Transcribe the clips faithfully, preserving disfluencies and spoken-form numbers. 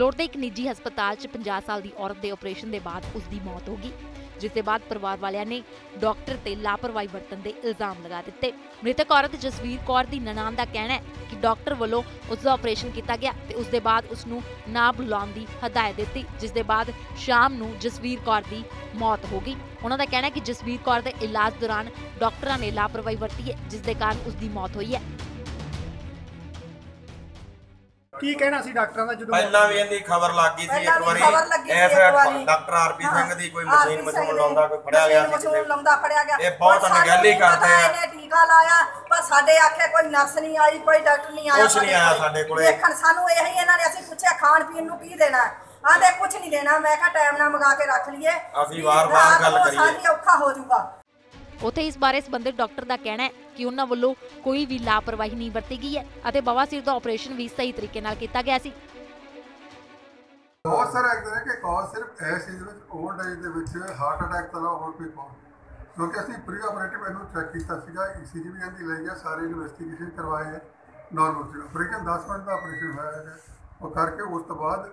ਮਲੋਟ ਦੇ ਇੱਕ ਨਿੱਜੀ ਹਸਪਤਾਲ 'ਚ ਪੰਜਾਹ ਸਾਲ ਦੀ ਔਰਤ ਦੇ ਆਪਰੇਸ਼ਨ ਦੇ ਬਾਅਦ ਉਸ ਦੀ ਮੌਤ ਹੋ ਗਈ, ਜਿਸ ਦੇ ਬਾਅਦ ਪਰਿਵਾਰ ਵਾਲਿਆਂ ਨੇ ਡਾਕਟਰ ਤੇ ਲਾਪਰਵਾਹੀ ਵਰਤਣ ਦੇ ਇਲਜ਼ਾਮ ਲਗਾ ਦਿੱਤੇ। ਮ੍ਰਿਤਕ ਔਰਤ ਜਸਵੀਰ ਕੌਰ ਦੀ ਨਨਾਣ ਦਾ ਕਹਿਣਾ ਹੈ ਕਿ ਡਾਕਟਰ ਵੱਲੋਂ ਉਸ ਦਾ ਆਪਰੇਸ਼ਨ ਕੀਤਾ ਗਿਆ ਤੇ ਉਸ ਦੇ ਬਾਅਦ ਉਸ ਨੂੰ ਨਾ ਬੁਲਾਉਣ ਦੀ ਹਦਾਇਤ ਦਿੱਤੀ, ਜਿਸ ਦੇ ਬਾਅਦ ਸ਼ਾਮ ਨੂੰ ਜਸਵੀਰ ਕੌਰ ਦੀ ਮੌਤ ਹੋ ਗਈ। ਉਹਨਾਂ ਦਾ ਕਹਿਣਾ ਹੈ ਕਿ ਜਸਵੀਰ ਕੌਰ ਦੇ ਇਲਾਜ ਦੌਰਾਨ ਡਾਕਟਰਾਂ ਨੇ ਲਾਪਰਵਾਹੀ ਵਰਤੀ ਹੈ, ਜਿਸ ਦੇ ਕਾਰਨ ਉਸ ਦੀ ਮੌਤ ਹੋਈ ਹੈ। ਕੀ ਕਹਿਣਾ ਸੀ ਡਾਕਟਰਾਂ ਦਾ? ਜਦੋਂ ਪਹਿਲਾਂ ਵੀ ਇਹਦੀ ਖਬਰ ਲੱਗ ਗਈ ਸੀ ਇੱਕ ਵਾਰੀ, ਇਸ ਡਾਕਟਰ ਆਰਪੀ ਸਿੰਘ ਦੀ ਕੋਈ ਮਸ਼ੀਨ ਮਸ਼ੂਨ ਲਾਉਂਦਾ ਕੋਈ ਫੜਿਆ ਗਿਆ ਸੀ। ਇਹ ਬਹੁਤ ਅਣਗਹਿਲੀ ਕਰਦੇ ਆ। ਟੀਕਾ ਲਾਇਆ ਪਰ ਸਾਡੇ ਆਖੇ ਕੋਈ ਨਰਸ ਨਹੀਂ ਆਈ, ਕੋਈ ਡਾਕਟਰ ਨਹੀਂ ਆਇਆ, ਕੁਛ ਨਹੀਂ ਆਇਆ ਸਾਡੇ ਕੋਲੇ। ਦੇਖਣ ਸਾਨੂੰ ਇਹੀ ਇਹਨਾਂ ਨੇ, ਅਸੀਂ ਪੁੱਛਿਆ ਖਾਣ ਪੀਣ ਨੂੰ ਕੀ ਦੇਣਾ, ਆਂਦੇ ਕੁਛ ਨਹੀਂ ਦੇਣਾ। ਮੈਂ ਕਿਹਾ ਟਾਈਮ ਨਾਲ ਮੰਗਾ ਕੇ ਰੱਖ ਲਈਏ, ਅਸੀਂ ਵਾਰ-ਵਾਰ ਗੱਲ ਕਰੀਏ, ਸਾਡੀ ਔਖਾ ਹੋ ਜਾਊਗਾ। ਉੱਥੇ ਇਸ ਬਾਰੇ ਸੰਬੰਧਿਤ ਡਾਕਟਰ ਦਾ ਕਹਿਣਾ ਹੈ ਕਿ ਉਹਨਾਂ ਵੱਲੋਂ ਕੋਈ ਵੀ ਲਾਪਰਵਾਹੀ ਨਹੀਂ ਵਰਤੀ ਗਈ ਹੈ ਅਤੇ ਬਵਾਸੀਰ ਦਾ ਆਪਰੇਸ਼ਨ ਵੀ ਸਹੀ ਤਰੀਕੇ ਨਾਲ ਕੀਤਾ ਗਿਆ ਸੀ। ਬਹੁਤ ਸਾਰੇ ਐਕਸੀਡੈਂਟ ਹੈ ਕਿ ਕੌਜ਼ ਸਿਰਫ ਇਸ ਚੀਜ਼ ਵਿੱਚ ਓਲਡ ਏਜ ਦੇ ਵਿੱਚ ਹਾਰਟ ਅਟੈਕ ਤੋਂ ਹੋਰ ਕੋਈ ਕੌਜ਼, ਕਿਉਂਕਿ ਅਸੀਂ ਪ੍ਰੀ ਆਪਰੇਟਿਵ ਇਹਨੂੰ ਚੈੱਕ ਕੀਤਾ ਸੀਗਾ, ਈਸੀਜੀ ਵੀ ਇਹਦੀ ਲਈ ਹੈ, ਸਾਰੇ ਇਨਵੈਸਟੀਗੇਸ਼ਨ ਕਰਵਾਏ ਹੈ। ਨਾਰਮਲ ਆਪਰੇਸ਼ਨ ਦਸ ਮਿੰਟ ਦਾ ਆਪਰੇਸ਼ਨ ਹੋਇਆ ਹੈ ਉਹ ਕਰਕੇ, ਉਸ ਤੋਂ ਬਾਅਦ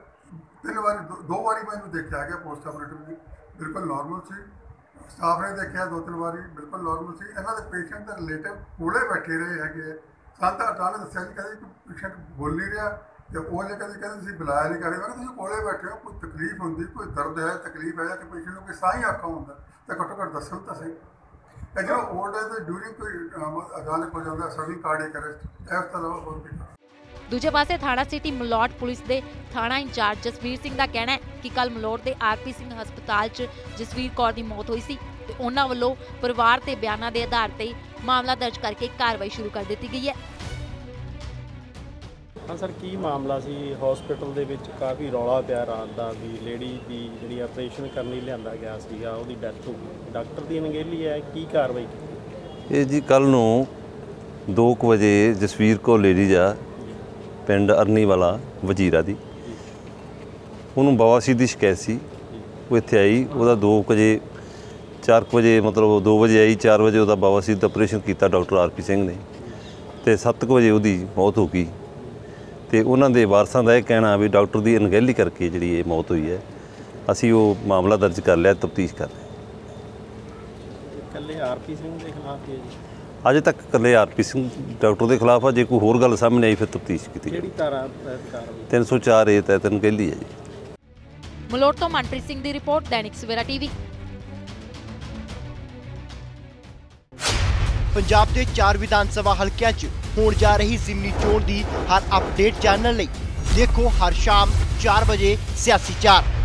ਤਿੰਨ ਵਾਰੀ ਦੋ ਵਾਰੀ ਮੈਂ ਇਹਨੂੰ ਦੇਖਿਆ ਗਿਆ ਪੋਸਟ ਆਪਰੇਟਿਵ, ਬਿਲਕੁਲ ਨਾਰਮਲ ਸੀ। ਸਟਾਫ ਨੇ ਦੇਖਿਆ ਦੋ ਤਿੰਨ ਵਾਰੀ, ਬਿਲਕੁਲ ਨੋਰਮਲ ਸੀ। ਇਹਨਾਂ ਦੇ ਪੇਸ਼ੈਂਟ ਦੇ ਰਿਲੇਟਿਵ ਕੋਲੇ ਬੈਠੇ ਰਹੇ ਹੈਗੇ, ਸਾਨੂੰ ਤਾਂ ਅਟਾਲੇ ਦੱਸਿਆ ਜੀ, ਕਹਿੰਦੇ ਪੇਸ਼ੈਂਟ ਬੋਲ ਨਹੀਂ ਰਿਹਾ ਅਤੇ ਉਹ ਜੇ ਕਹਿੰਦੇ ਕਹਿੰਦੇ ਤੁਸੀਂ ਬੁਲਾਇਆ ਨਹੀਂ ਕਰਦੇ। ਮੈਂ ਕਿਹਾ ਤੁਸੀਂ ਕੋਲੇ ਬੈਠੇ ਹੋ, ਕੋਈ ਤਕਲੀਫ ਹੁੰਦੀ, ਕੋਈ ਦਰਦ ਹੈ, ਤਕਲੀਫ ਹੈ ਜਾਂ ਕਿ ਪੇਸ਼ੈਂਟ ਨੂੰ ਕੋਈ ਸਾਹ ਹੀ ਔਖਾ ਹੁੰਦਾ ਤਾਂ ਘੱਟੋ ਘੱਟ ਦੱਸੋ ਤਾਂ ਸਹੀ। ਅਤੇ ਜਦੋਂ ਓਲਡ ਏਜ ਦੇ ਡਿਊਰਿੰਗ ਕੋਈ ਅਚਾਨਕ ਹੋ ਜਾਂਦਾ ਸਡਨ ਕਾਰਡੀਅਕ ਅਰੈਸਟ, ਇਸ ਤਰ੍ਹਾਂ ਹੋਰ ਵੀ। ਦੂਜੇ ਪਾਸੇ ਥਾਣਾ ਸਿਟੀ ਮਲੋਟ ਪੁਲਿਸ ਦੇ ਥਾਣਾ ਇੰਚਾਰਜ ਜਸਵੀਰ ਸਿੰਘ ਦਾ ਕਹਿਣਾ ਹੈ ਕਿ ਕੱਲ ਮਲੋਟ ਦੇ ਆਰਪੀ ਸਿੰਘ ਹਸਪਤਾਲ 'ਚ ਜਸਵੀਰ ਕੌਰ ਦੀ ਮੌਤ ਹੋਈ ਸੀ ਤੇ ਉਹਨਾਂ ਵੱਲੋਂ ਪਰਿਵਾਰ ਤੇ ਬਿਆਨਾਂ ਦੇ ਆਧਾਰ ਤੇ ਮਾਮਲਾ ਦਰਜ ਕਰਕੇ ਕਾਰਵਾਈ ਸ਼ੁਰੂ ਕਰ ਦਿੱਤੀ ਗਈ ਹੈ। ਹਾਂ ਸਰ, ਕੀ ਮਾਮਲਾ ਸੀ? ਹਸਪੀਟਲ ਦੇ ਵਿੱਚ ਕਾਫੀ ਰੌਲਾ ਪਿਆ ਰਾਤ ਦਾ, ਵੀ ਲੇਡੀ ਦੀ ਜਿਹੜੀ ਆਪਰੇਸ਼ਨ ਕਰਨ ਲਈ ਲਿਆਂਦਾ ਗਿਆ ਸੀਗਾ ਉਹਦੀ ਡੈਥ ਹੋ ਗਈ, ਡਾਕਟਰ ਦੀ ਅਣਗਹਿਲੀ ਹੈ, ਕੀ ਕਾਰਵਾਈ ਕੀਤੀ? ਇਹ ਜੀ ਕੱਲ੍ਹ ਨੂੰ ਦੋ ਕੁ ਵਜੇ ਜਸਵੀਰ ਕੌਰ ਲੇਡੀ ਜਾ ਪਿੰਡ ਅਰਨੀ ਵਾਲਾ ਵਜੀਰਾ ਦੀ, ਉਹਨੂੰ ਬਵਾਸੀਰ ਦੀ ਸ਼ਿਕਾਇਤ ਸੀ। ਉਹ ਇੱਥੇ ਆਈ, ਉਹਦਾ ਦੋ ਕੁ ਵਜੇ ਚਾਰ ਕੁ ਵਜੇ ਮਤਲਬ ਦੋ ਵਜੇ ਆਈ, ਚਾਰ ਵਜੇ ਉਹਦਾ ਬਵਾਸੀਰ ਦਾ ਆਪਰੇਸ਼ਨ ਕੀਤਾ ਡਾਕਟਰ ਆਰਪੀ ਸਿੰਘ ਨੇ ਅਤੇ ਸੱਤ ਕੁ ਵਜੇ ਉਹਦੀ ਮੌਤ ਹੋ ਗਈ। ਅਤੇ ਉਹਨਾਂ ਦੇ ਵਾਰਸਾਂ ਦਾ ਇਹ ਕਹਿਣਾ ਵੀ ਡਾਕਟਰ ਦੀ ਅਣਗਹਿਲੀ ਕਰਕੇ ਜਿਹੜੀ ਇਹ ਮੌਤ ਹੋਈ ਹੈ। ਅਸੀਂ ਉਹ ਮਾਮਲਾ ਦਰਜ ਕਰ ਲਿਆ, ਤਫਤੀਸ਼ ਕਰ ਰਹੇ। ਇਕੱਲੇ ਆਰਪੀ ਸਿੰਘ ਦੇ ਖਿਲਾਫ ਅਜੇ ਤੱਕ ਇਕੱਲੇ ਆਰਪੀ ਸਿੰਘ ਡਾਕਟਰ ਦੇ ਖਿਲਾਫ ਆ। ਜੇ ਕੋਈ ਹੋਰ ਗੱਲ ਸਾਹਮਣੇ ਆਈ ਫਿਰ ਤਫਤੀਸ਼ ਕੀਤੀ। ਕਿਹੜੀ ਧਾਰਾ? ਤਿੰਨ ਸੌ ਚਾਰ ਏ ਤਹਿਤ ਅਣਗਹਿਲੀ ਹੈ ਜੀ। ਮਲੋਟ ਤੋਂ ਮਨਪ੍ਰੀਤ ਸਿੰਘ ਦੀ ਰਿਪੋਰਟ, ਦੈਨਿਕ ਸਵੇਰਾ ਟੀਵੀ। ਪੰਜਾਬ ਦੇ ਚਾਰ ਵਿਧਾਨ ਸਭਾ ਹਲਕਿਆਂ 'ਚ ਹੋਣ ਜਾ ਰਹੀ ਜ਼ਿਮਨੀ ਚੋਣ ਦੀ ਹਰ ਅਪਡੇਟ ਜਾਣਨ ਲਈ ਦੇਖੋ ਹਰ ਸ਼ਾਮ ਚਾਰ ਵਜੇ ਸਿਆਸੀ ਚਾਰ।